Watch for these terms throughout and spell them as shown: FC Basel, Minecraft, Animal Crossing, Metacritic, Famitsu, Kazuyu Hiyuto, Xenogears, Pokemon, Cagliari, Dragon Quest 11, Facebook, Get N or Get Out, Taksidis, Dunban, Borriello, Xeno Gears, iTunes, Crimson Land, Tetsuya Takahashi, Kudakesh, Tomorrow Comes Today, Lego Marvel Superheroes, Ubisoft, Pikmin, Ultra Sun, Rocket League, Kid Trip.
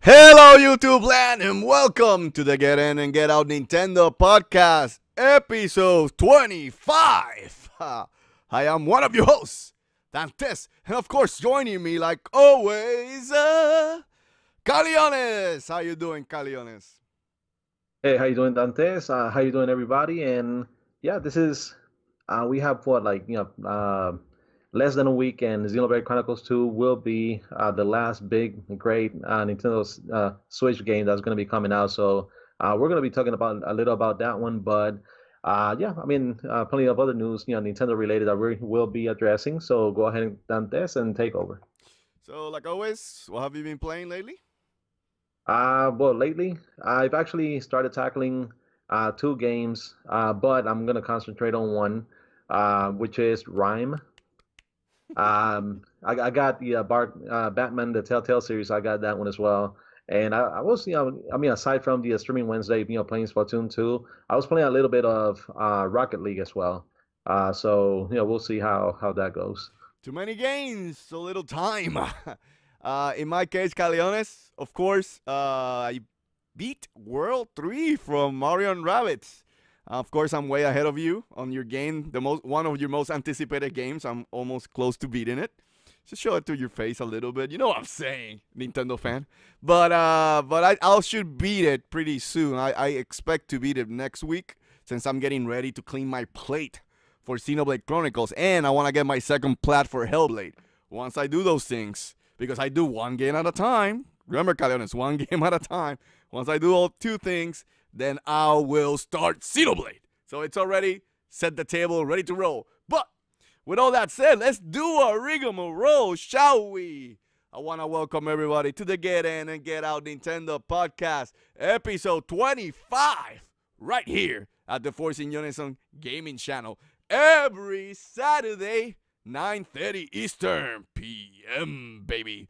Hello YouTube land and welcome to the Get In and Get Out Nintendo Podcast, episode 25. I am one of your hosts, Dantes, and of course joining me like always, Caleones. How you doing, Caleones? Hey, how you doing, Dantes? How you doing, everybody? And yeah, this is, we have what, like, you know, less than a week, and Xenoblade Chronicles 2 will be the last big, great Nintendo Switch game that's going to be coming out. So we're going to be talking about a little about that one. But yeah, I mean, plenty of other news, you know, Nintendo related that we will be addressing. So go ahead, Dantes, and take over. So like always, what have you been playing lately? Well, lately, I've actually started tackling two games, but I'm going to concentrate on one, which is Rime. I got the Batman, the Telltale series. I got that one as well. And I was, you know, I mean, aside from the streaming Wednesday, you know, playing Splatoon 2, I was playing a little bit of Rocket League as well. So, you know, we'll see how that goes. Too many games, so little time. In my case, Caleones, of course, I beat World 3 from Mario Rabbids. Of course, I'm way ahead of you on your game, one of your most anticipated games. I'm almost close to beating it. Just show it to your face a little bit. You know what I'm saying, Nintendo fan. But I should beat it pretty soon. I expect to beat it next week since I'm getting ready to clean my plate for Xenoblade Chronicles. And I want to get my second plat for Hellblade once I do those things. Because I do one game at a time. Remember, Caleones, one game at a time. Once I do all two things, then I will start Xenoblade. So it's already set the table, ready to roll. But with all that said, let's do a rigmarole, shall we? I want to welcome everybody to the Get In and Get Out Nintendo Podcast, episode 25, right here at the Force in Unison Gaming channel, every Saturday, 9:30 Eastern PM, baby.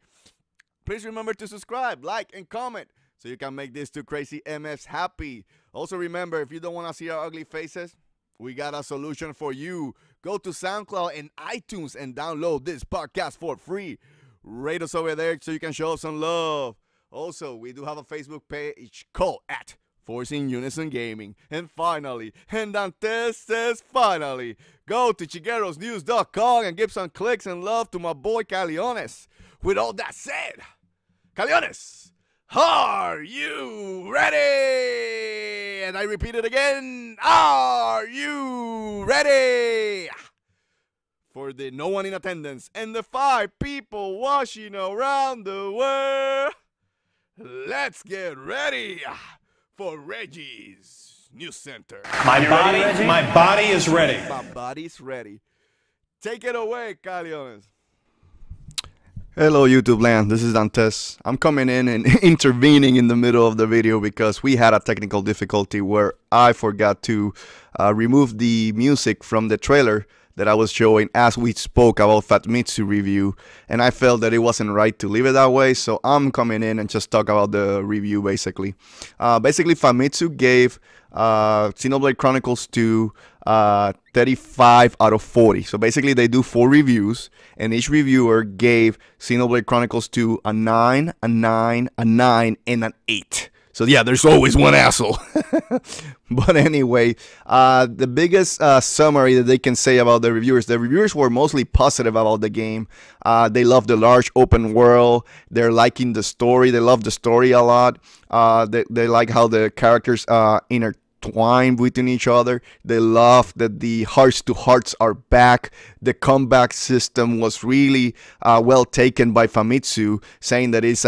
Please remember to subscribe, like, and comment, so you can make these two crazy MFs happy. Also remember, if you don't want to see our ugly faces, we got a solution for you. Go to SoundCloud and iTunes and download this podcast for free. Rate us over there so you can show us some love. Also, we do have a Facebook page called at Force in Unison Gaming. And finally, and Dantes says finally, go to shigerunews.com and give some clicks and love to my boy Caleones. With all that said, Caleones, are you ready? And I repeat it again, are you ready? For the no one in attendance and the 5 people watching around the world, let's get ready for Reggie's News Center. My body is ready. My body's ready. Take it away, Caleones. Hello YouTube land, this is Dantes. I'm coming in and intervening in the middle of the video because we had a technical difficulty where I forgot to remove the music from the trailer that I was showing as we spoke about Famitsu review, and I felt that it wasn't right to leave it that way, so I'm coming in and just talk about the review basically. Basically Famitsu gave Xenoblade Chronicles 2 35 out of 40. So basically they do 4 reviews and each reviewer gave Xenoblade Chronicles 2 a 9, a 9, a 9, and an 8. So yeah, there's always one asshole. But anyway, the biggest summary that they can say about the reviewers were mostly positive about the game. They love the large open world. They're liking the story. They love the story a lot. They like how the characters intertwine between each other. They love that the hearts to hearts are back. The comeback system was really well taken by Famitsu, saying that it's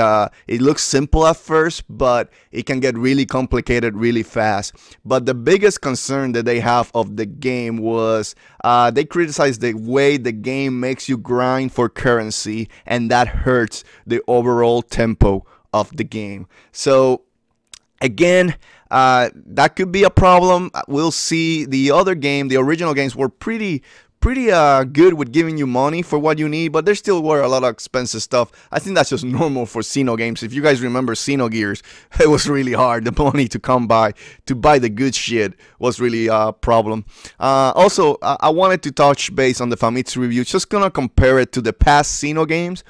it looks simple at first, but it can get really complicated really fast. But the biggest concern that they have of the game was they criticized the way the game makes you grind for currency, and that hurts the overall tempo of the game. So again, that could be a problem. We'll see. The other game, the original games, were pretty pretty good with giving you money for what you need, but there still were a lot of expensive stuff. I think that's just normal for Xeno games. If you guys remember Xeno Gears, it was really hard. The money to come by to buy the good shit was really a problem. Also, I wanted to touch base on the Famitsu review. Just gonna compare it to the past Xeno games.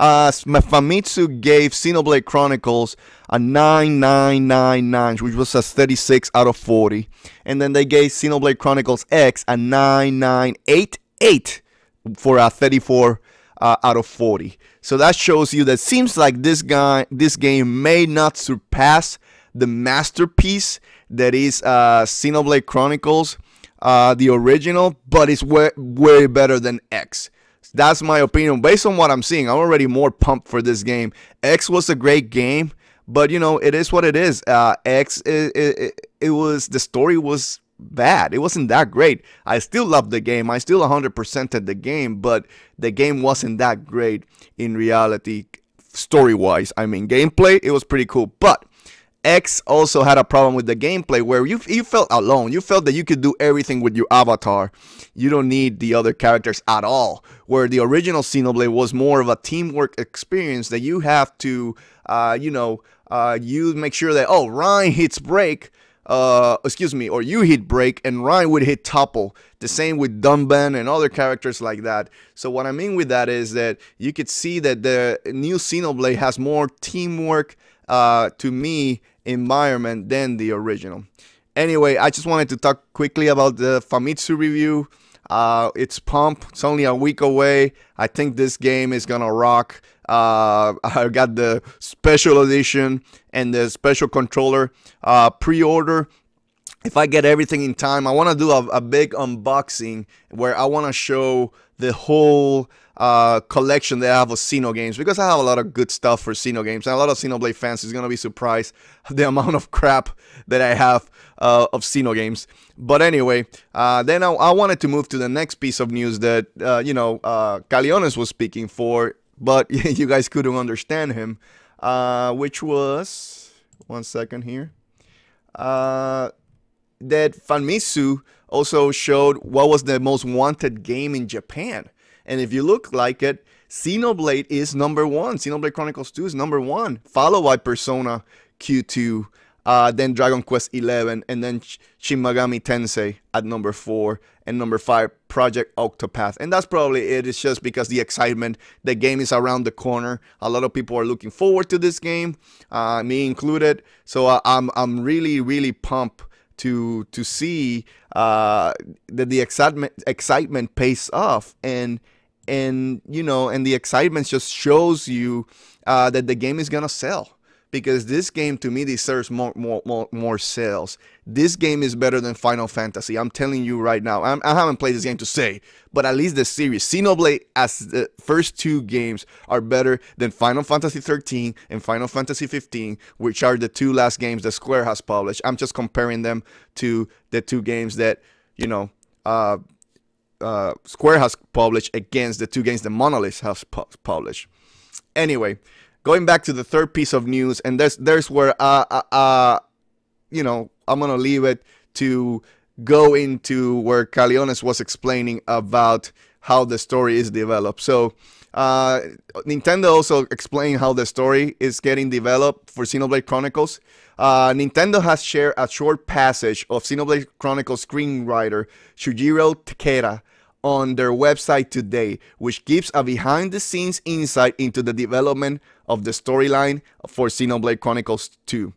Famitsu gave Xenoblade Chronicles a 9999, which was a 36 out of 40. And then they gave Xenoblade Chronicles X a 9988 for a 34 out of 40. So that shows you that seems like this game may not surpass the masterpiece that is Xenoblade Chronicles, the original, but it's way, way better than X. That's my opinion. Based on what I'm seeing, I'm already more pumped for this game. X was a great game. But, you know, it is what it is. X, it was, the story was bad. It wasn't that great. I still loved the game. I still 100%ed the game. But the game wasn't that great in reality, story-wise. I mean, gameplay, it was pretty cool. But X also had a problem with the gameplay where you felt alone. You felt that you could do everything with your avatar. You don't need the other characters at all. Where the original Xenoblade was more of a teamwork experience that you have to, you know, you make sure that, oh, Rime hits break, excuse me, or you hit break and Rime would hit topple. The same with Dunban and other characters like that. So what I mean with that is that you could see that the new Xenoblade has more teamwork to me environment than the original. Anyway, I just wanted to talk quickly about the Famitsu review. It's pumped. It's only a week away. I think this game is gonna rock. I got the special edition and the special controller pre-order. If I get everything in time, I want to do a big unboxing where I want to show the whole collection that I have of Xeno games, because I have a lot of good stuff for Xeno games, and a lot of Xenoblade fans is going to be surprised the amount of crap that I have of Xeno games. But anyway, then I wanted to move to the next piece of news that, you know, Caleones was speaking for, but you guys couldn't understand him, which was, one second here, that Famitsu also showed what was the most wanted game in Japan. And if you look like it, Xenoblade is number one. Xenoblade Chronicles 2 is number one, followed by Persona Q2, then Dragon Quest 11, and then Shin Megami Tensei at number 4, and number 5, Project Octopath. And that's probably it. It's just because the excitement, the game is around the corner. A lot of people are looking forward to this game, me included. So I'm really, really pumped to see that the excitement pays off, and you know, and the excitement just shows you that the game is gonna sell, because this game to me deserves more sales. This game is better than Final Fantasy. I'm telling you right now. I haven't played this game to say, but at least the series Xenoblade as the first two games are better than Final Fantasy XIII and Final Fantasy XV, which are the two last games that Square has published. I'm just comparing them to the two games that, you know, Square has published against the two games that Monolith has published. Anyway, going back to the third piece of news, and there's where you know, I'm gonna leave it to go into where Caleones was explaining about how the story is developed. So Nintendo also explained how the story is getting developed for Xenoblade Chronicles. Nintendo has shared a short passage of Xenoblade Chronicles screenwriter Shujiro Takeda on their website today, which gives a behind-the-scenes insight into the development of the storyline for Xenoblade Chronicles 2.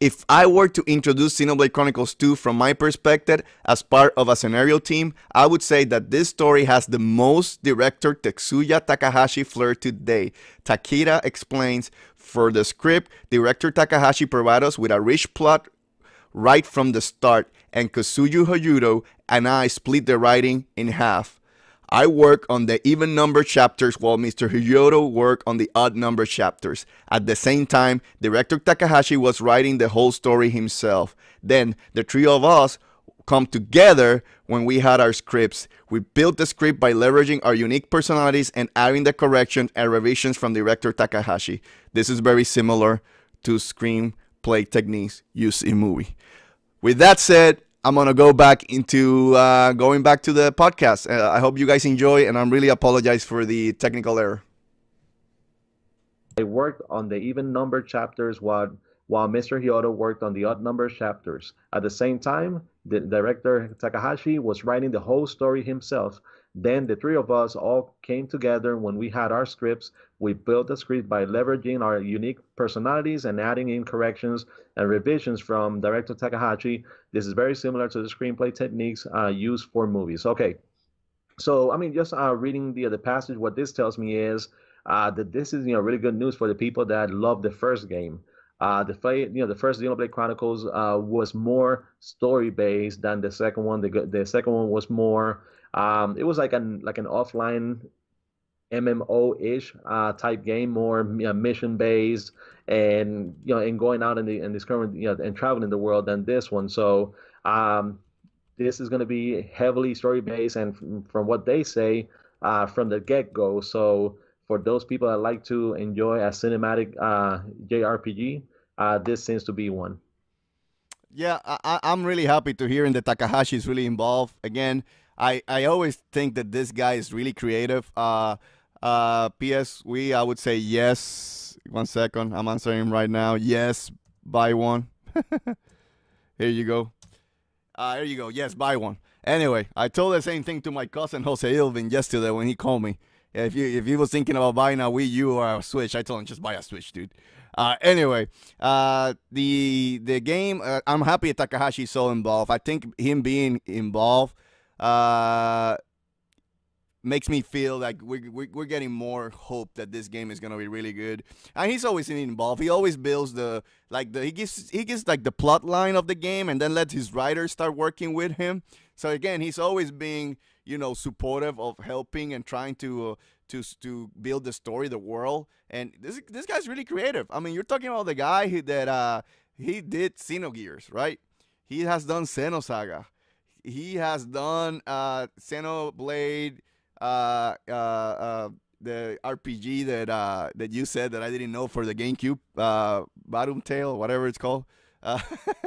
If I were to introduce Xenoblade Chronicles 2 from my perspective as part of a scenario team, I would say that this story has the most director Tetsuya Takahashi flair today. Takeda explains, for the script, director Takahashi provided us with a rich plot right from the start, and Kazuyu Hiyuto and I split the writing in half. I work on the even-numbered chapters while Mr. Hiyuto worked on the odd-numbered chapters. At the same time, director Takahashi was writing the whole story himself. Then, the three of us come together when we had our scripts. We built the script by leveraging our unique personalities and adding the corrections and revisions from director Takahashi. This is very similar to screenplay techniques used in movie. With that said, I'm gonna go back into going back to the podcast. I hope you guys enjoy, and I'm really apologize for the technical error. I worked on the even numbered chapters while Mr. Hiyuto worked on the odd numbered chapters. At the same time, the director Takahashi was writing the whole story himself. Then the three of us all came together. When we had our scripts, we built the script by leveraging our unique personalities and adding in corrections and revisions from director Takahashi. This is very similar to the screenplay techniques used for movies. Okay, so I mean, just reading the passage, what this tells me is that this is, you know, really good news for the people that love the first game. The first Xenoblade Chronicles was more story-based than the second one. The second one was more, it was like an offline MMO-ish type game, more, you know, mission-based, and, you know, and going out in this current, you know, and traveling the world than this one. So this is going to be heavily story-based, and from what they say, from the get-go. So for those people that like to enjoy a cinematic JRPG, this seems to be one. Yeah, I'm really happy to hear that Takahashi is really involved. Again, I always think that this guy is really creative. P.S. I would say yes. 1 second, I'm answering him right now. Yes, buy one. Here you go. Here you go. Yes, buy one. Anyway, I told the same thing to my cousin Jose Ilvin yesterday when he called me. If you was thinking about buying a Wii U or a Switch, I told him just buy a Switch, dude. Anyway, the game, I'm happy Takahashi's so involved. I think him being involved makes me feel like we're getting more hope that this game is gonna be really good. And he's always involved. He always builds the he gives like the plot line of the game, and then lets his writers start working with him. So again, he's always being, you know, supportive of helping and trying to build the story, the world. And this guy's really creative. I mean, you're talking about the guy he did Xeno Gears, right? He has done Xeno Saga. He has done Xenoblade, the RPG that you said that I didn't know for the GameCube, Batman Telltale, whatever it's called. Baden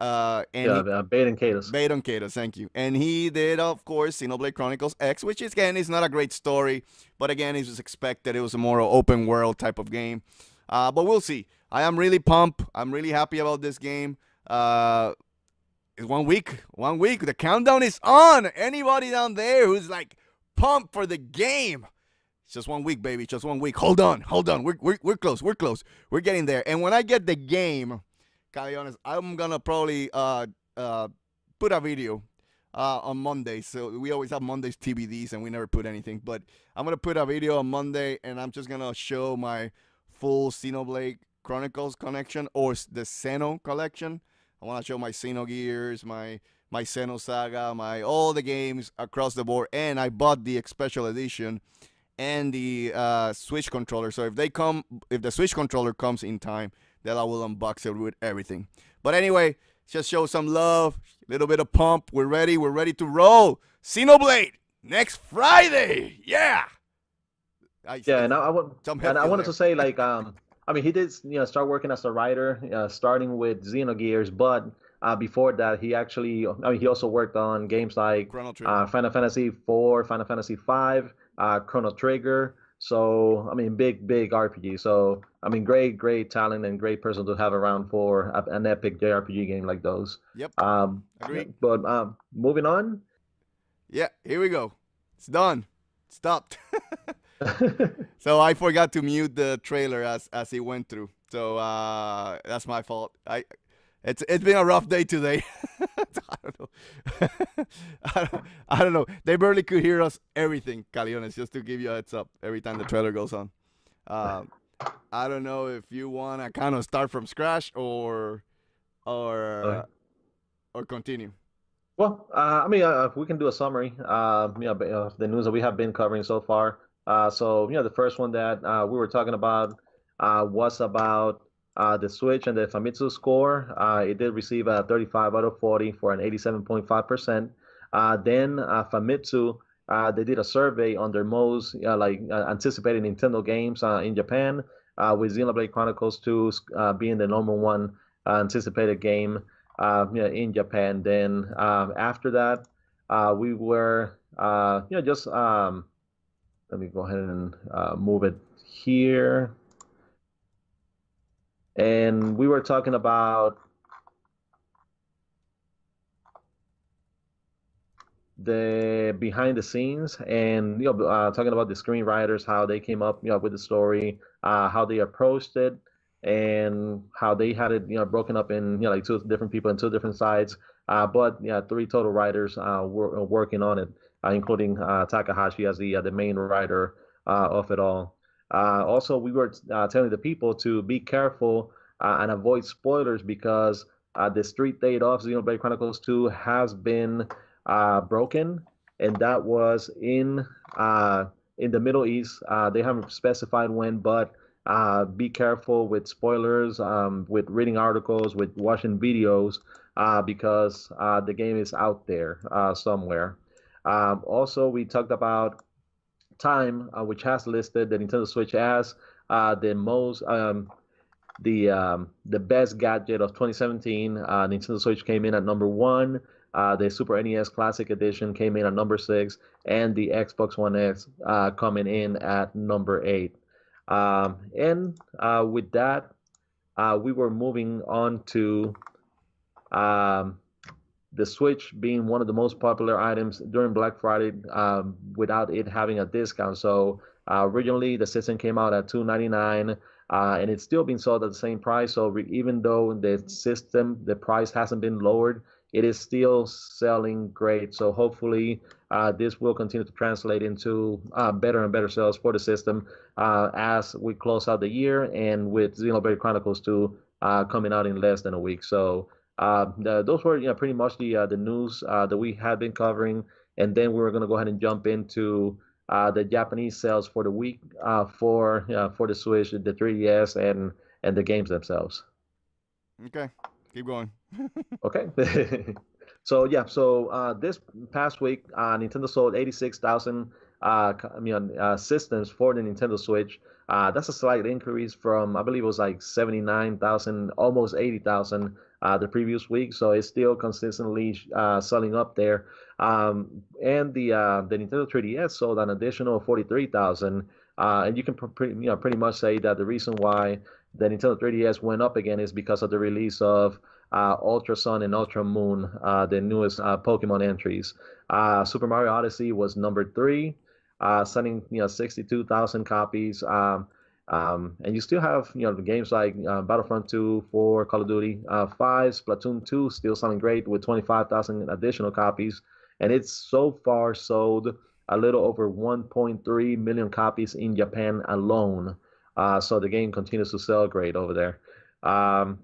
Kados. Baden Kados, thank you. And he did, of course, Xenoblade Chronicles X, which is, again, is not a great story, but again, it was expected. It was a more open world type of game. But we'll see. I am really pumped. I'm really happy about this game. It's 1 week. 1 week. The countdown is on. Anybody down there who's like pumped for the game? It's just 1 week, baby. Just 1 week. Hold on. Hold on. We're close. We're close. We're getting there. And when I get the game, Caleones, I'm gonna probably put a video on Monday. So we always have Mondays TBDs, and we never put anything. But I'm gonna put a video on Monday, and I'm just gonna show my full Xenoblade Chronicles collection or the Xeno collection. I wanna show my Xeno Gears, my Xeno Saga, all the games across the board. And I bought the special edition and the Switch controller. So if the Switch controller comes in time, then I will unbox it with everything. But anyway, just show some love, a little bit of pump. We're ready to roll. Xenoblade next Friday. Yeah. I wanted to say, like, I mean, he did, you know, start working as a writer, starting with Xenogears, but before that, he actually, I mean, he also worked on games like Final Fantasy IV, Final Fantasy V, Chrono Trigger. So, I mean, big RPG. So, I mean, great talent and great person to have around for an epic JRPG game like those. Yep. Agreed. But moving on. Yeah, here we go. It's done. It's stopped. So I forgot to mute the trailer as it went through. So that's my fault. It's been a rough day today. I don't know. I don't know. They barely could hear us everything, Caleones, just to give you a heads up every time the trailer goes on. I don't know if you want to kind of start from scratch or continue. Well, I mean, we can do a summary, you know, of the news that we have been covering so far. So, you know, the first one that we were talking about was about the Switch and the Famitsu score. It did receive a 35 out of 40 for an 87.5%. Then Famitsu, they did a survey on their most anticipated Nintendo games in Japan, with Xenoblade Chronicles 2 being the number one anticipated game. in Japan. Then after that, we were let me go ahead and move it here. And we were talking about the behind the scenes, and talking about the screenwriters, how they came up with the story, how they approached it, and how they had it broken up in like two different people and two different sides. But yeah, three total writers were working on it, including Takahashi as the main writer of it all. Also, we were telling the people to be careful and avoid spoilers, because the street date of Xenoblade Chronicles 2 has been broken, and that was in the Middle East. They haven't specified when, but be careful with spoilers, with reading articles, with watching videos, because the game is out there somewhere. Also, we talked about time, which has listed the Nintendo Switch as the best gadget of 2017. Nintendo Switch came in at number 1. The Super NES Classic Edition came in at number 6, and the Xbox One X coming in at number 8. And with that, we were moving on to the Switch being one of the most popular items during Black Friday without it having a discount. So originally, the system came out at $299, and it's still being sold at the same price. So even though the price hasn't been lowered, it is still selling great. So hopefully this will continue to translate into better and better sales for the system as we close out the year, and with Xenoblade Chronicles 2 coming out in less than a week. So those were pretty much the news that we had been covering. And then we were going to go ahead and jump into the Japanese sales for the week for the Switch, the 3DS, and the games themselves. Okay. Keep going. Okay. So this past week, Nintendo sold 86,000 systems for the Nintendo Switch. That's a slight increase from, I believe it was like 79,000, almost 80,000 the previous week. So it's still consistently selling up there. And the Nintendo 3DS sold an additional 43,000. And you can pretty much say that the reason why the Nintendo 3DS went up again is because of the release of Ultra Sun and Ultra Moon, the newest Pokemon entries. Super Mario Odyssey was number 3, selling 62,000 copies. And you still have the games like Battlefront 2, 4, Call of Duty 5, Splatoon 2 still selling great with 25,000 additional copies, and it's so far sold a little over 1.3 million copies in Japan alone. So the game continues to sell great over there.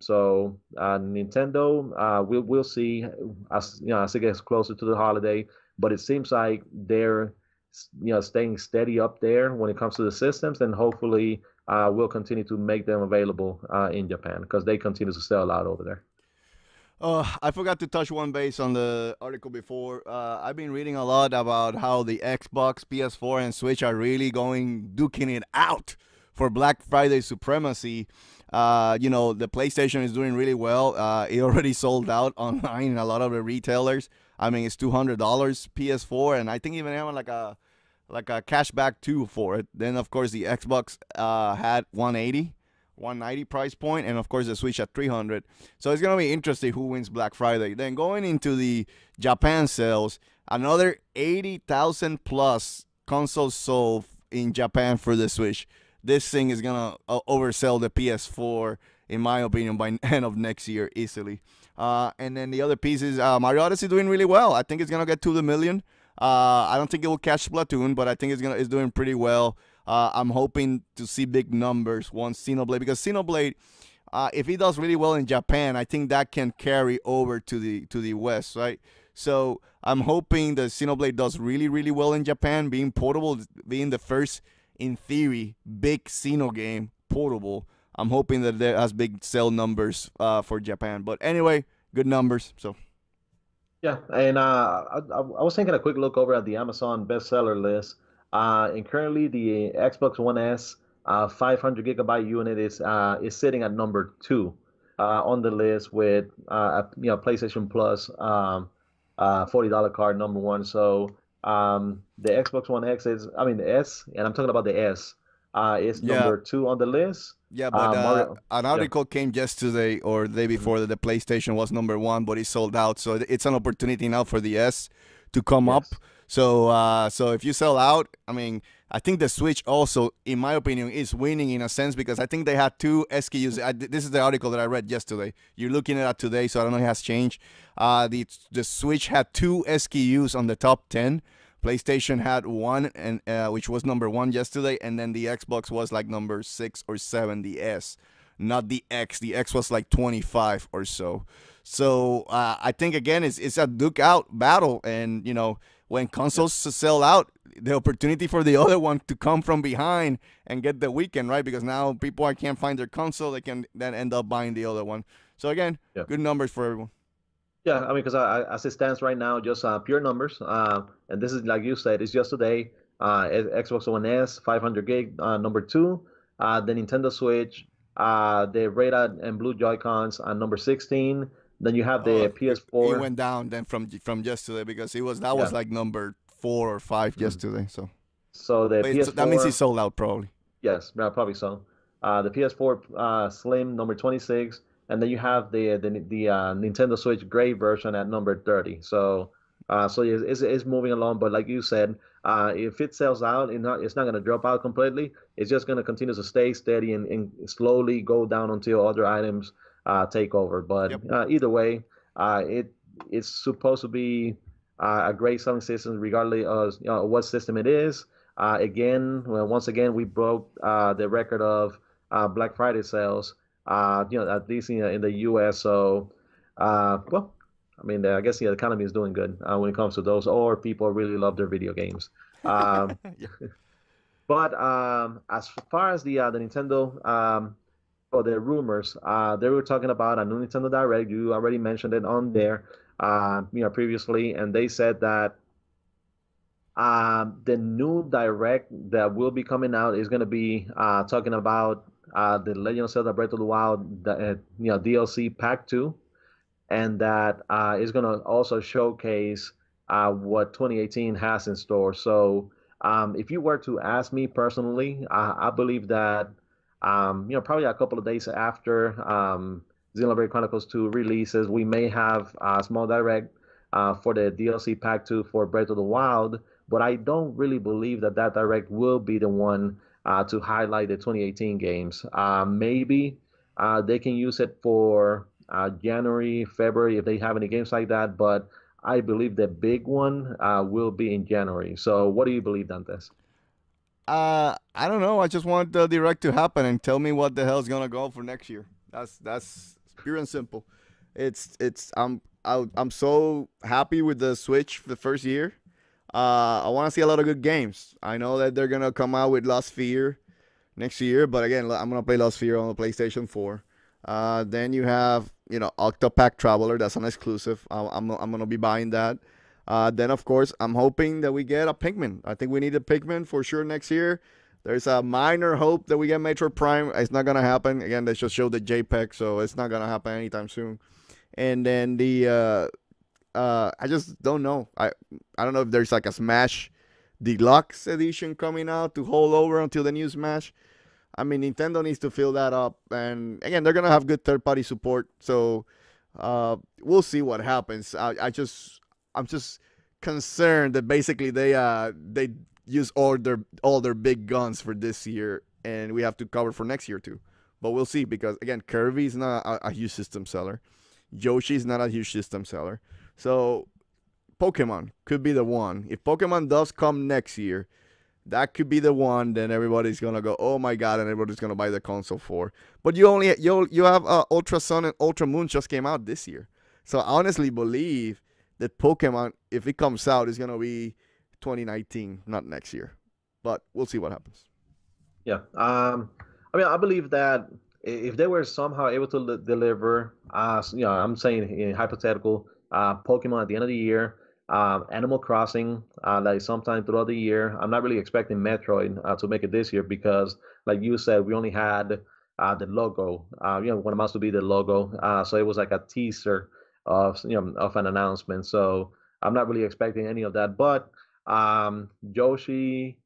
So Nintendo, we'll see as it gets closer to the holiday, but it seems like they're staying steady up there when it comes to the systems, and hopefully we'll continue to make them available in Japan, because they continue to sell out over there. I forgot to touch one base on the article before. I've been reading a lot about how the Xbox, PS4, and Switch are really duking it out for Black Friday supremacy. The PlayStation is doing really well. It already sold out online in a lot of the retailers. I mean, it's $200 PS4, and I think even having like a cashback too for it. Then of course the Xbox had $190 price point, and of course the Switch at $300. So it's gonna be interesting who wins Black Friday. Then going into the Japan sales, another 80,000 plus consoles sold in Japan for the Switch. This thing is going to oversell the PS4, in my opinion, by end of next year easily. And then the other piece is Mario Odyssey doing really well. I think it's going to get to the million. I don't think it will catch Splatoon, but I think it's doing pretty well. I'm hoping to see big numbers once Xenoblade, because Xenoblade, if it does really well in Japan, I think that can carry over to the West, right? So I'm hoping that Xenoblade does really, really well in Japan, being portable, being the first, in theory, big Xeno game, portable. I'm hoping that there has big sell numbers for Japan. But anyway, good numbers. So, yeah, and I was taking a quick look over at the Amazon bestseller list. And currently, the Xbox One S 500 gigabyte unit is sitting at number 2. on the list with PlayStation Plus $40 card number one. So the Xbox One X is, I mean the S, and I'm talking about the S. It's number two on the list. Yeah, but an article came yesterday or the day before that the PlayStation was number one, but it sold out. So it's an opportunity now for the S to come up. So so if you sell out, I mean, I think the Switch also, in my opinion, is winning in a sense because I think they had two SKUs. This is the article that I read yesterday. You're looking at it today, so I don't know if it has changed. The Switch had two SKUs on the top 10. PlayStation had one, and which was number one yesterday, and then the Xbox was like number 6 or 7, the S, not the X. The X was like 25 or so. So I think, again, it's a duke-out battle, and, you know, when consoles sell out, the opportunity for the other one to come from behind and get the weekend, right? Because now people can't find their console, they can then end up buying the other one. So, again, good numbers for everyone. Yeah, I mean, because as it stands right now, just pure numbers, and this is like you said, it's just today. Xbox One S, 500 gig, number two. The Nintendo Switch, the red and blue Joy-Cons, number 16. Then you have the PS4. It went down then from yesterday because it was was like number 4 or 5 yesterday. So the PS4, that means it sold out probably. Yes, probably so. The PS4 Slim, number 26. And then you have the Nintendo Switch Gray version at number 30. So it's moving along. But like you said, if it sells out, it's not going to drop out completely. It's just going to continue to stay steady and slowly go down until other items take over. But either way, it's supposed to be a great selling system regardless of what system it is. Once again, we broke the record of Black Friday sales. At least in the U.S. So, I mean, I guess the economy is doing good when it comes to those, or people really love their video games. But as far as the Nintendo or the rumors, they were talking about a new Nintendo Direct. You already mentioned it on there, previously, and they said that the new Direct that will be coming out is going to be talking about the Legend of Zelda Breath of the Wild, DLC Pack 2, and that is going to also showcase what 2018 has in store. So, if you were to ask me personally, I believe that probably a couple of days after Xenoblade Chronicles 2 releases, we may have a small direct for the DLC Pack 2 for Breath of the Wild. But I don't really believe that direct will be the one to highlight the 2018 games. Maybe they can use it for January, February, if they have any games like that, but I believe the big one will be in January. So what do you believe, Dantes? I don't know. I just want the direct to happen and tell me what the hell is going to go for next year. That's pure and simple. I'm so happy with the Switch for the first year. I want to see a lot of good games. I know that they're going to come out with Lost Sphear next year, but again, I'm going to play Lost Sphear on the PlayStation 4. Then you have, Octopath Traveler. That's an exclusive. I'm going to be buying that. Then, of course, I'm hoping that we get a Pikmin. I think we need a Pikmin for sure next year. There's a minor hope that we get Metroid Prime. It's not going to happen. Again, they just showed the JPEG, so it's not going to happen anytime soon. And then the... I just don't know. I don't know if there's like a Smash Deluxe edition coming out to hold over until the new Smash. I mean, Nintendo needs to fill that up, and again, they're gonna have good third-party support. So we'll see what happens. I'm just concerned that basically they use all their big guns for this year, and we have to cover for next year too. But we'll see because again, Kirby's not a huge system seller. Yoshi's not a huge system seller. So Pokemon could be the one. If Pokemon does come next year, that could be the one. Then everybody's going to go, oh, my God, and everybody's going to buy the console for. But you have Ultra Sun and Ultra Moon just came out this year. So I honestly believe that Pokemon, if it comes out, is going to be 2019, not next year. But we'll see what happens. Yeah. I mean, I believe that if they were somehow able to deliver, I'm saying in hypothetical, Pokemon at the end of the year, Animal Crossing, like sometime throughout the year. I'm not really expecting Metroid to make it this year because, like you said, we only had the logo, what amounts to be the logo. So it was like a teaser of an announcement. So I'm not really expecting any of that. But Yoshi,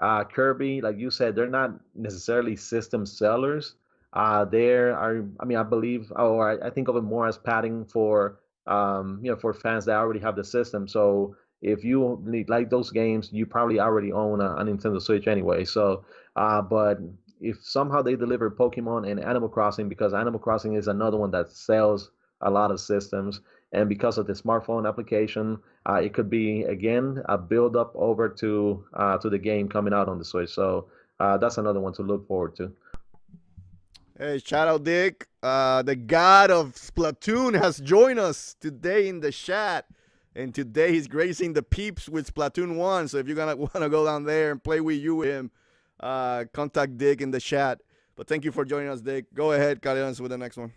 Kirby, like you said, they're not necessarily system sellers. I think of it more as padding for for fans that already have the system. So if you like those games, you probably already own a Nintendo Switch anyway. So, but if somehow they deliver Pokemon and Animal Crossing, because Animal Crossing is another one that sells a lot of systems, and because of the smartphone application, it could be again a build up over to the game coming out on the Switch. So that's another one to look forward to. Hey, shout out Dick, the god of Splatoon has joined us today in the chat. And today he's gracing the peeps with Splatoon 1. So if you're going to want to go down there and play with you with him, contact Dick in the chat. But thank you for joining us, Dick. Go ahead, Caleones, with the next one.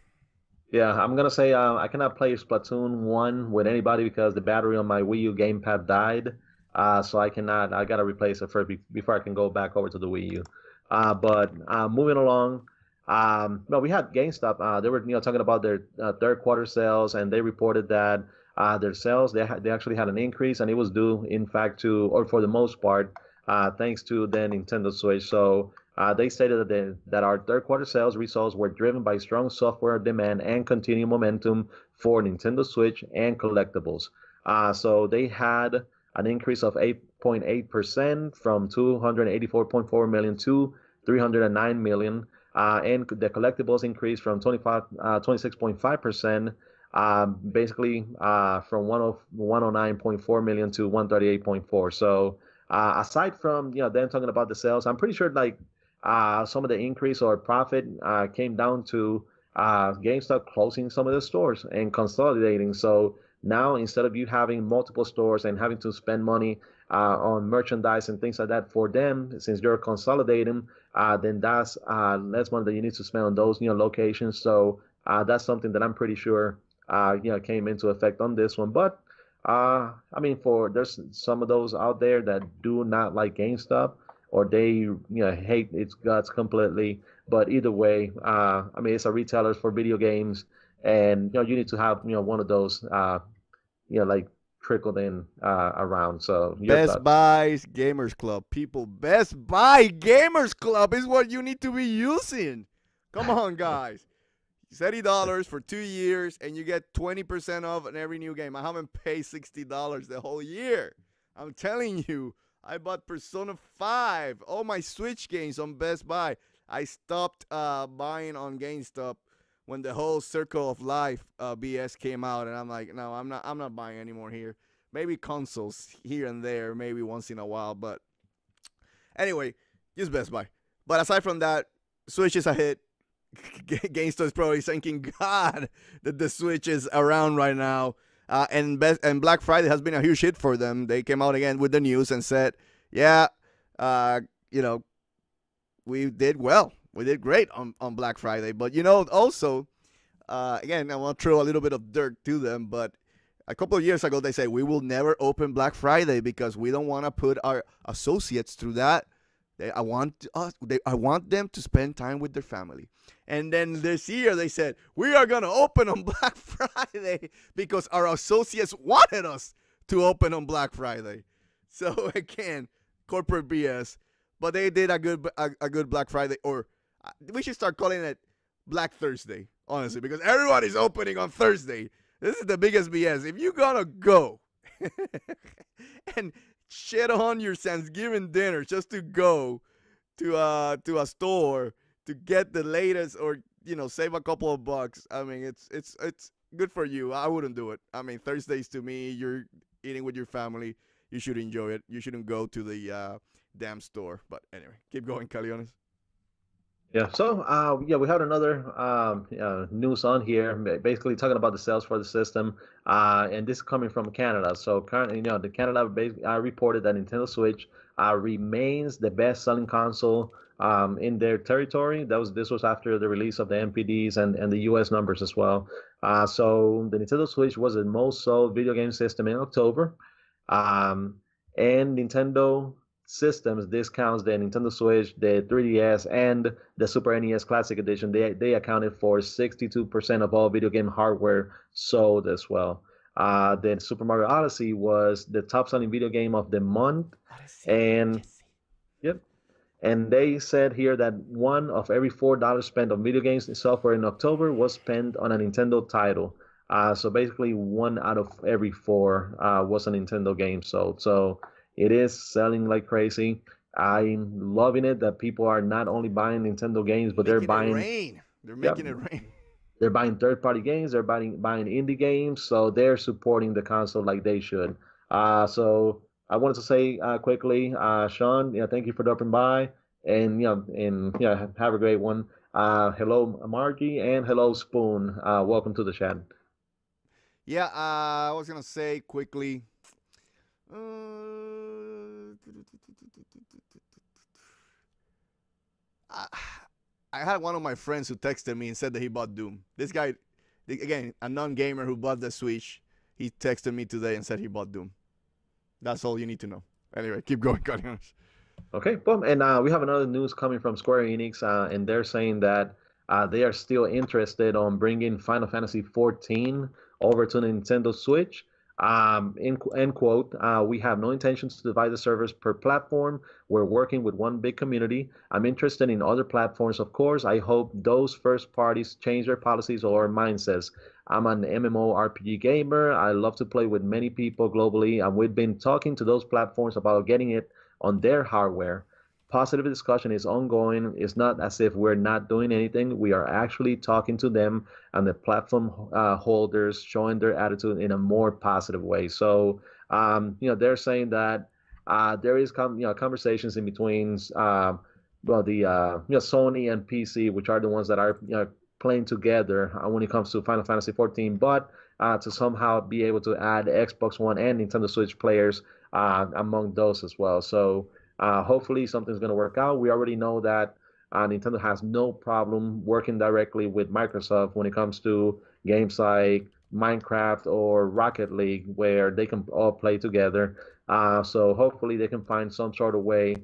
Yeah, I'm going to say I cannot play Splatoon 1 with anybody because the battery on my Wii U gamepad died. So I cannot. I got to replace it first before I can go back over to the Wii U. But moving along. No, we had GameStop. They were talking about their third quarter sales, and they reported that their sales they actually had an increase, and it was due, in fact, for the most part, thanks to the Nintendo Switch. So they stated that our third quarter sales results were driven by strong software demand and continued momentum for Nintendo Switch and collectibles. So they had an increase of 8.8% from $284.4 million to $309 million. And the collectibles increased from 26.5%, from 109.4 million to 138.4. So aside from them talking about the sales, I'm pretty sure some of the increase or profit came down to GameStop closing some of the stores and consolidating. So now instead of you having multiple stores and having to spend money on merchandise and things like that for them, since you're consolidating, then that's less money that you need to spend on those locations. So that's something that I'm pretty sure came into effect on this one. But there's some of those out there that do not like GameStop, or they hate its guts completely. But either way, it's a retailer for video games, and you need to have one of those trickled in around. So Best Buy's Gamers Club, people. Best Buy Gamers Club is what you need to be using. Come on, guys. $30 for 2 years, and you get 20% off on every new game. I haven't paid $60 the whole year. I'm telling you, I bought Persona 5, all my Switch games on Best Buy. I stopped buying on GameStop when the whole Circle of Life BS came out, and I'm like, no, I'm not buying anymore here. Maybe consoles here and there, maybe once in a while, but anyway, use Best Buy. But aside from that, Switch is a hit. GameStop is probably thanking God that the Switch is around right now. And Black Friday has been a huge hit for them. They came out again with the news and said, we did well. We did great on Black Friday, but also, again, I want to throw a little bit of dirt to them, but a couple of years ago, they said, we will never open Black Friday because we don't want to put our associates through that. I want them to spend time with their family. And then this year, they said, we are going to open on Black Friday because our associates wanted us to open on Black Friday. So again, corporate BS, but they did a good Black Friday, or we should start calling it Black Thursday, honestly, because everyone is opening on Thursday. This is the biggest BS. If you're going to go and shit on your Thanksgiving dinner just to go to a store to get the latest or, save a couple of bucks, I mean, it's good for you. I wouldn't do it. I mean, Thursdays to me, you're eating with your family. You should enjoy it. You shouldn't go to the damn store. But anyway, keep going, Caleones. Yeah, so we had another news on here, basically talking about the sales for the system, and this is coming from Canada. So currently, the Canada reported that Nintendo Switch remains the best-selling console in their territory. This was after the release of the MPDs and the U.S. numbers as well. So the Nintendo Switch was the most sold video game system in October, and Nintendo systems, this counts the Nintendo Switch, the 3DS, and the Super NES Classic Edition, they accounted for 62% of all video game hardware sold as well. The Super Mario Odyssey was the top-selling video game of the month, and yep, and they said here that one of every $4 spent on video games and software in October was spent on a Nintendo title. So basically, 1 out of every 4 was a Nintendo game sold. So it is selling like crazy. I'm loving it that people are not only buying Nintendo games, but they're buying. They're making it rain. They're buying third-party games. They're buying indie games. So they're supporting the console like they should. So I wanted to say quickly, Sean, thank you for dropping by, and have a great one. Hello, Margie, and hello, Spoon. Welcome to the chat. Yeah, I was gonna say quickly. I had one of my friends who texted me and said that he bought Doom. This guy, again, a non-gamer who bought the Switch, he texted me today and said he bought Doom. That's all you need to know. Anyway, keep going, Caleones. Okay, boom. And we have another news coming from Square Enix, and they're saying that they are still interested on bringing Final Fantasy XIV over to Nintendo Switch. End quote, we have no intentions to divide the servers per platform. We're working with one big community. I'm interested in other platforms, of course. I hope those first parties change their policies or mindsets. I'm an MMORPG gamer. I love to play with many people globally, and we've been talking to those platforms about getting it on their hardware. Positive discussion is ongoing. It's not as if we're not doing anything. We are actually talking to them and the platform holders, showing their attitude in a more positive way. So, they're saying that there is conversations in between Sony and PC, which are the ones that are playing together when it comes to Final Fantasy XIV, but to somehow be able to add Xbox One and Nintendo Switch players among those as well. So. Hopefully something's going to work out. We already know that Nintendo has no problem working directly with Microsoft when it comes to games like Minecraft or Rocket League, where they can all play together. So hopefully they can find some sort of way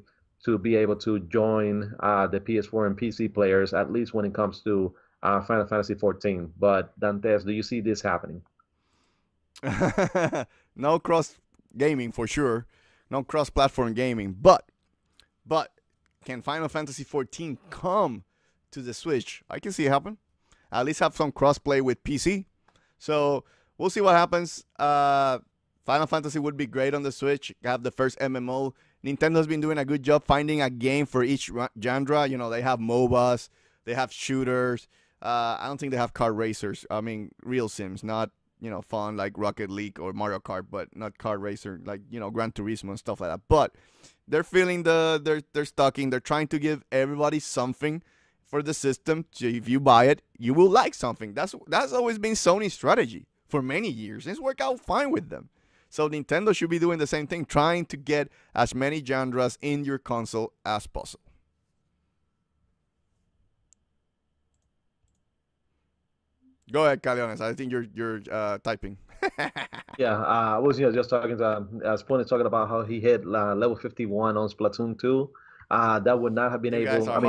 to be able to join the PS4 and PC players, at least when it comes to Final Fantasy XIV. But Dantes, do you see this happening? No cross gaming for sure. No cross-platform gaming, but can Final Fantasy XIV come to the Switch? I can see it happen. At least have some cross-play with PC. So we'll see what happens. Final Fantasy would be great on the Switch. Have the first MMO. Nintendo's been doing a good job finding a game for each genre. You know, they have MOBAs, they have shooters. I don't think they have car racers. I mean, real sims, not fun like Rocket League or Mario Kart, but not car racer, like, Gran Turismo and stuff like that. But they're feeling they're stocking. They're trying to give everybody something for the system. So if you buy it, you will like something. That's always been Sony's strategy for many years. It's worked out fine with them. So Nintendo should be doing the same thing, trying to get as many genres in your console as possible. Go ahead, Caleones. I think you're typing. Yeah, I was just talking to Spoon is talking about how he hit level 51 on Splatoon 2. That would not have been you able. Guys are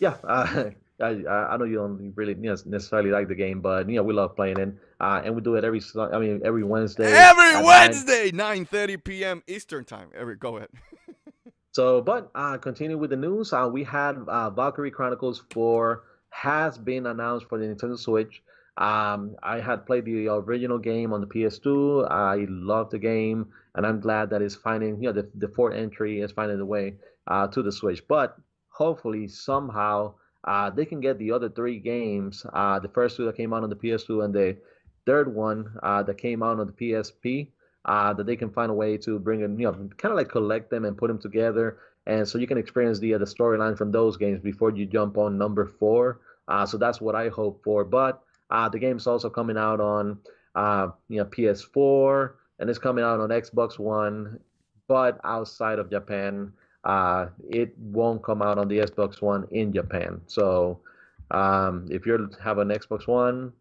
hardcore. I know you don't really necessarily like the game, but we love playing it, and we do it every Wednesday. Every Wednesday, 9:30 p.m. Eastern time. Go ahead. So, but continue with the news. We had Valkyrie Chronicles 4. Has been announced for the Nintendo Switch. I had played the original game on the PS2. I loved the game, and I'm glad that it's finding, the fourth entry is finding the way to the Switch. But hopefully, somehow, they can get the other 3 games, the first 2 that came out on the PS2 and the third one that came out on the PSP, that they can find a way to bring them, kind of like collect them and put them together. And so you can experience the storyline from those games before you jump on number 4. So that's what I hope for. But the game's also coming out on PS4, and it's coming out on Xbox One. But outside of Japan, it won't come out on the Xbox One in Japan. So if you have an Xbox One,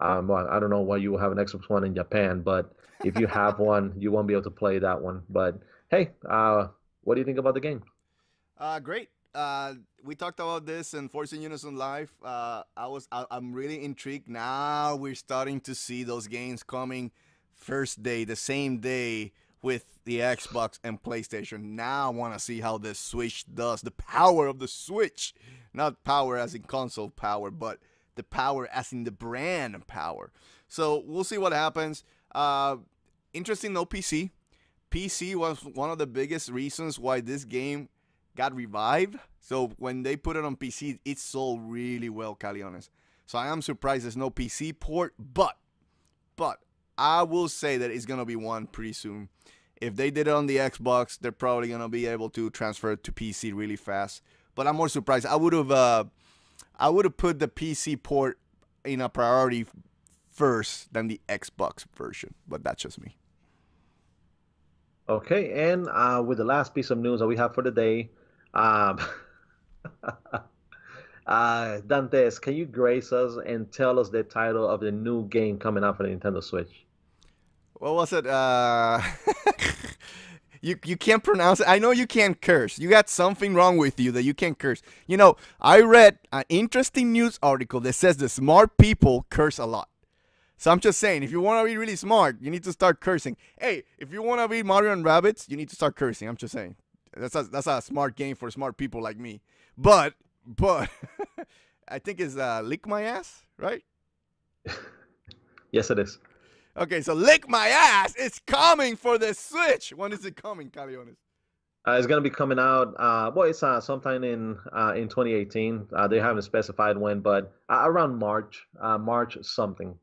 I don't know why you have an Xbox One in Japan. But if you have one, you won't be able to play that one. But hey, What do you think about the game? Great. We talked about this in Force in Unison Live. I'm really intrigued. Now we're starting to see those games coming first day, the same day with the Xbox and PlayStation. Now I want to see how the Switch does. The power of the Switch. Not power as in console power, but the power as in the brand power. So we'll see what happens. Interesting, no PC. PC was one of the biggest reasons why this game got revived. So when they put it on PC, it sold really well, Caleones. So I am surprised there's no PC port, but I will say that it's going to be one pretty soon. If they did it on the Xbox, they're probably going to be able to transfer it to PC really fast. But I'm more surprised. I would have put the PC port in a priority first than the Xbox version. But that's just me. Okay, and with the last piece of news that we have for the day, Dantes, can you grace us and tell us the title of the new game coming out for the Nintendo Switch? What was it? You can't pronounce it. I know you can't curse. You got something wrong with you that you can't curse. You know, I read an interesting news article that says the smart people curse a lot. So I'm just saying, if you want to be really smart, you need to start cursing. Hey, if you want to be Mario and Rabbids, you need to start cursing. I'm just saying. That's a smart game for smart people like me. But I think it's Lick My Ass, right? Yes, it is. Okay, so Lick My Ass is coming for the Switch. When is it coming, Caleones? It's going to be coming out, sometime in 2018. They haven't specified when, but around March something.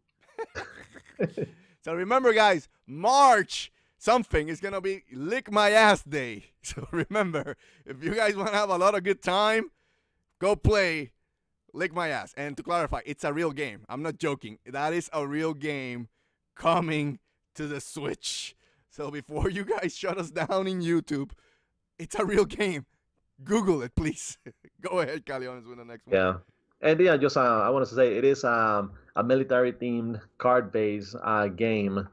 So remember, guys, March something is going to be Lick My Ass Day. So remember, if you guys want to have a lot of good time, go play Lick My Ass. And to clarify, it's a real game. I'm not joking. That is a real game coming to the Switch. So before you guys shut us down in YouTube, it's a real game. Google it, please. Go ahead, Caleones, with the next one. Yeah. And yeah, just I wanted to say it is a military-themed card-based game.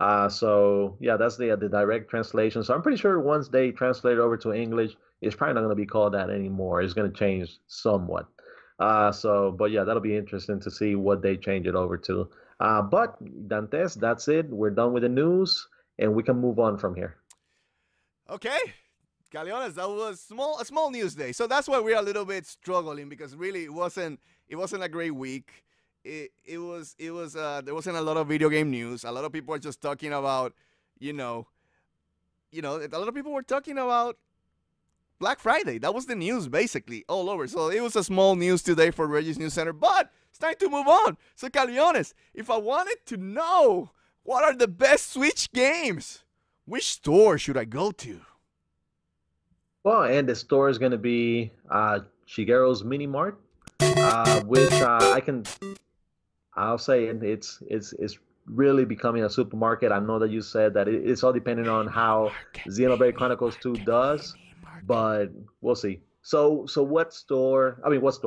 So yeah, that's the direct translation. So I'm pretty sure once they translate it over to English, it's probably not going to be called that anymore. It's going to change somewhat. But yeah, that'll be interesting to see what they change it over to. But Dantes, that's it. We're done with the news, and we can move on from here. Okay. Caleones, that was a small news day. So that's why we're a little bit struggling, because really it wasn't a great week. It was there wasn't a lot of video game news. A lot of people are just talking about, a lot of people were talking about Black Friday. That was the news basically all over. So it was a small news today for Reggie's News Center, but it's time to move on. So Caleones, if I wanted to know what are the best Switch games, which store should I go to? Well, and the store is going to be Shigeru's Mini Mart, which I'll say it's really becoming a supermarket. I know that you said that it's all depending on how Xenoblade Chronicles 2 does, but we'll see. So what score does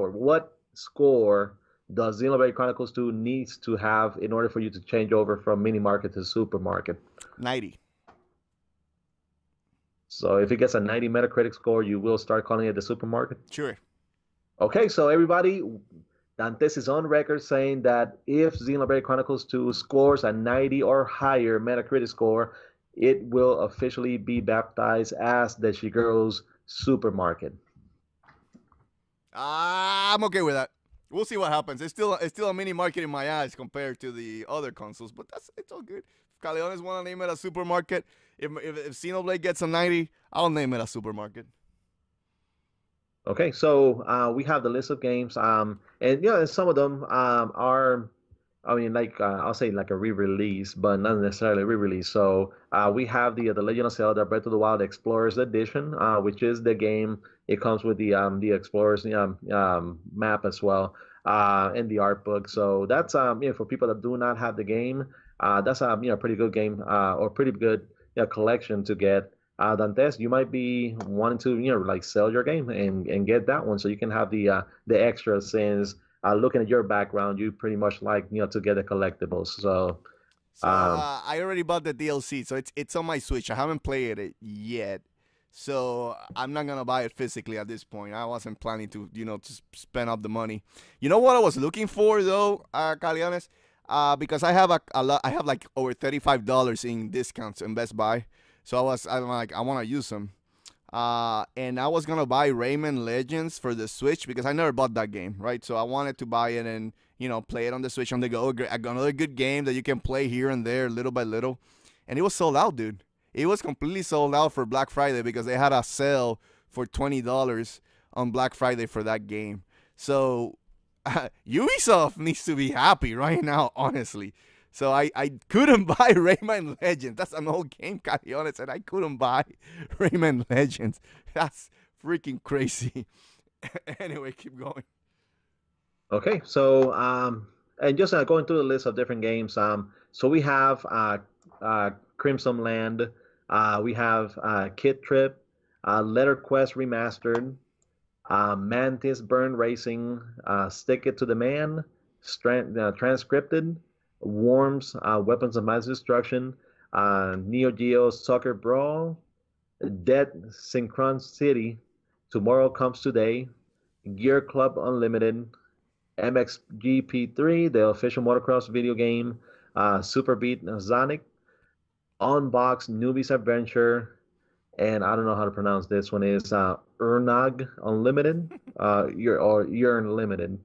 Xenoblade Chronicles 2 needs to have in order for you to change over from mini market to supermarket? 90. So if it gets a 90 Metacritic score, you will start calling it the supermarket? Sure. Okay, so everybody, Dantes is on record saying that if Xenoblade Chronicles 2 scores a 90 or higher Metacritic score, it will officially be baptized as the Shigeru's Supermarket. I'm okay with that. We'll see what happens. It's still a mini market in my eyes compared to the other consoles, but it's all good. If Caleones want to name it a supermarket, if Xenoblade gets a 90, I'll name it a supermarket. Okay, so we have the list of games, and some of them are, I'll say like a re-release, but not necessarily re-release. So we have the Legend of Zelda: Breath of the Wild Explorers Edition, which is the game. It comes with the Explorers map as well, and the art book. So that's for people that do not have the game, that's a pretty good game or pretty good collection to get. Dantes, you might be wanting to sell your game and get that one so you can have the extra, since looking at your background, you pretty much like to get the collectibles. So I already bought the DLC, so it's on my Switch. I haven't played it yet. So I'm not gonna buy it physically at this point. I wasn't planning to, you know, to spend up the money. You know what I was looking for though, Caleones, because I have I have like over $35 in discounts in Best Buy. So I'm like, I want to use them. And I was gonna buy Rayman Legends for the Switch because I never bought that game, right? So I wanted to buy it and, you know, play it on the Switch on the go. Another good game that you can play here and there, little by little. And it was sold out, dude. It was completely sold out for Black Friday because they had a sale for $20 on Black Friday for that game. So Ubisoft needs to be happy right now, honestly. So I couldn't buy Rayman Legends. That's an old game, Caleones, and I couldn't buy Rayman Legends. That's freaking crazy. Anyway, keep going. Okay, so and just going through the list of different games. So we have Crimson Land. We have Kid Trip, Letter Quest Remastered, Mantis Burn Racing, Stick It to the Man, Transcripted, Worms, Weapons of Mass Destruction, Neo Geo Soccer Brawl, Dead Synchron City, Tomorrow Comes Today, Gear Club Unlimited, MXGP3, the official motocross video game, Super Beat Sonic, Unbox Newbie's Adventure, and I don't know how to pronounce this one. Is Urnog Unlimited, Urn Limited,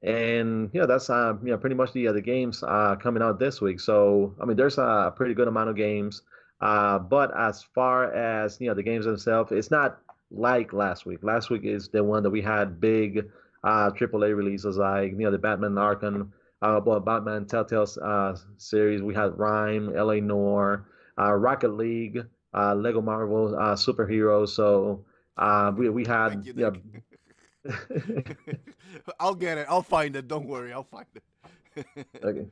and yeah, that's you know, pretty much the games coming out this week. So I mean, there's a pretty good amount of games, but as far as, you know, the games themselves, it's not like last week. Last week is the one that we had big AAA releases, like, you know, the Batman Arkham. Batman Telltale's series. We had Rime, LA Noir, Rocket League, Lego Marvel Superheroes. So we had. You, yeah. I'll get it. I'll find it. Don't worry. I'll find it. Okay.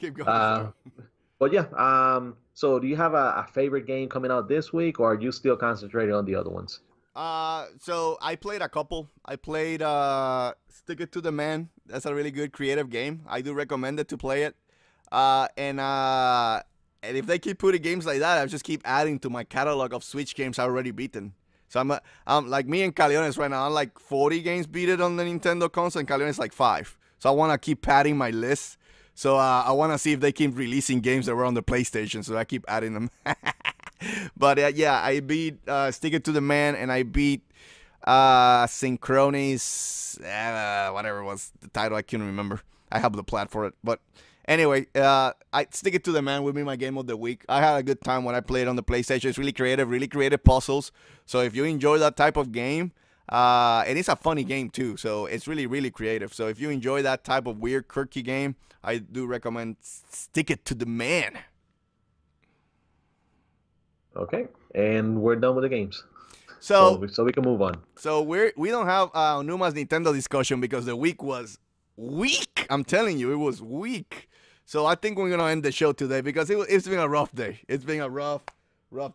Keep going. But yeah. So do you have a favorite game coming out this week, or are you still concentrating on the other ones? So I played a couple. I played Stick It to the Man. That's a really good creative game. I do recommend it to play it. And if they keep putting games like that, I just keep adding to my catalog of Switch games I already beaten. So I'm like me and Caleones right now. I'm like 40 games beaten on the Nintendo console, and Caleones like 5. So I want to keep padding my list. So I want to see if they keep releasing games that were on the PlayStation. So I keep adding them. But yeah, I beat Stick It to the Man, and I beat Synchronies, whatever was the title. I can't remember. I have the plat for it. But anyway, I Stick It to the Man will be my game of the week. I had a good time when I played on the PlayStation. It's really creative puzzles. So if you enjoy that type of game, and it's a funny game too, so it's really creative. So if you enjoy that type of weird, quirky game, I do recommend Stick It to the Man. Okay, and we're done with the games. So we can move on. So we don't have Numa's Nintendo discussion because the week was weak. I'm telling you, it was weak. So I think we're gonna end the show today because it's been a rough day. It's been a rough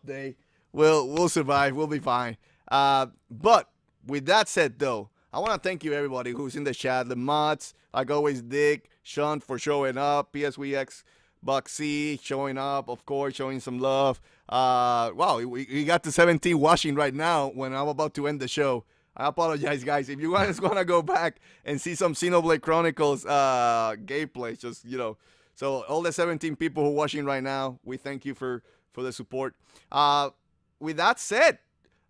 day. We'll survive. We'll be fine. But with that said, though, I want to thank you everybody who's in the chat, the mods, like always, Dick, Sean for showing up, PSWX, Buxy showing up, of course, showing some love. Wow, we got to 17 watching right now when I'm about to end the show. I apologize, guys. If you guys want to go back and see some Xenoblade Chronicles gameplay, just, you know. So all the 17 people who are watching right now, we thank you for the support. With that said,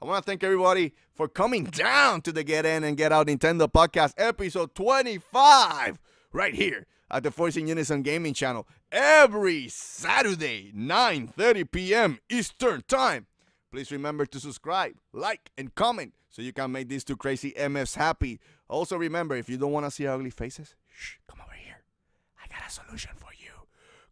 I want to thank everybody for coming down to the Get In and Get Out Nintendo Podcast, episode 25, right here at the Force in Unison Gaming channel every Saturday, 9:30 p.m. Eastern Time. Please remember to subscribe, like, and comment so you can make these two crazy MFs happy. Also remember, if you don't want to see ugly faces, shh, come over here. I got a solution for you.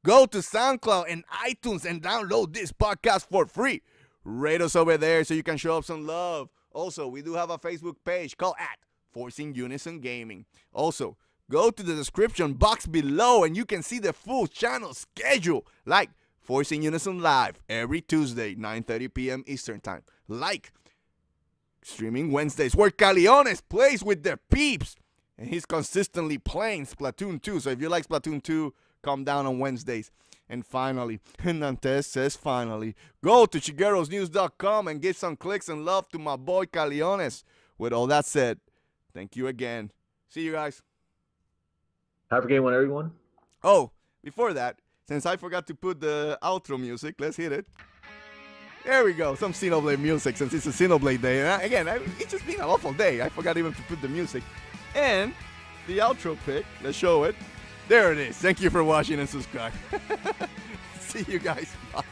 Go to SoundCloud and iTunes and download this podcast for free. Rate us over there so you can show up some love. Also, we do have a Facebook page called at Force in Unison Gaming. Also, go to the description box below and you can see the full channel schedule. Like Force in Unison Live every Tuesday, 9:30 p.m. Eastern Time. Like Streaming Wednesdays, where Caleones plays with the peeps. And he's consistently playing Splatoon 2. So if you like Splatoon 2, come down on Wednesdays. And finally, Dantes says finally, go to shigerunews.com and give some clicks and love to my boy Caleones. With all that said, thank you again. See you guys. Have a great one, everyone. Oh, before that, since I forgot to put the outro music, let's hit it. There we go, some Xenoblade music since it's a Xenoblade day. And it's just been an awful day. I forgot even to put the music. And the outro pick, let's show it. There it is. Thank you for watching and subscribe. See you guys. Bye.